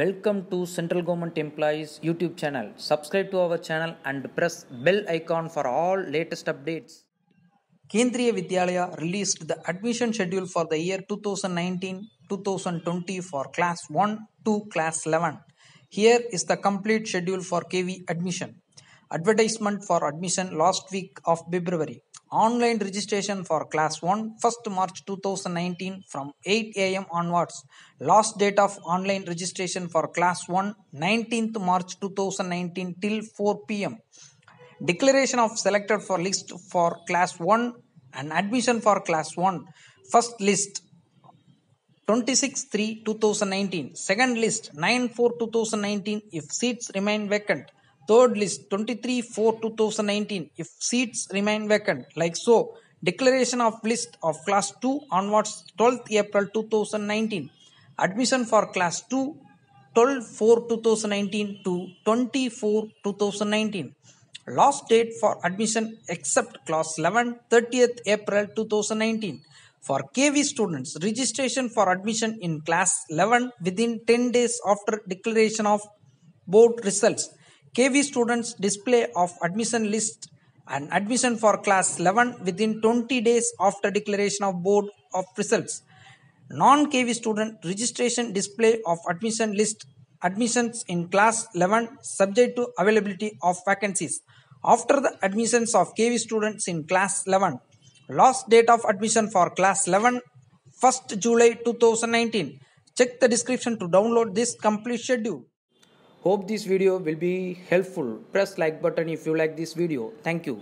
Welcome to Central Government Employees YouTube channel. Subscribe to our channel and press bell icon for all latest updates. Kendriya Vidyalaya released the admission schedule for the year 2019-2020 for class 1 to class 11. Here is the complete schedule for KV admission. Advertisement for admission last week of February. Online registration for class 1 1st March 2019 from 8 AM onwards. Last date of online registration for class 1 19th March 2019 till 4 PM. Declaration of selected for list for class 1 and admission for class 1. First list 26/3/2019. Second list 9/4/2019 if seats remain vacant. Third list 23/4/2019 if seats remain vacant. Like so, declaration of list of class 2 onwards 12th April 2019. Admission for class 2 12/4/2019 to 24/2019. Last date for admission except class 11 30th April 2019. For KV students, registration for admission in class 11 within 10 days after declaration of board results. KV students display of admission list and admission for class 11 within 20 days after declaration of board of results. Non-KV student registration display of admission list admissions in class 11 subject to availability of vacancies. After the admissions of KV students in class 11, last date of admission for class 11 1st July 2019. Check the description to download this complete schedule. Hope this video will be helpful. Press like button if you like this video. Thank you.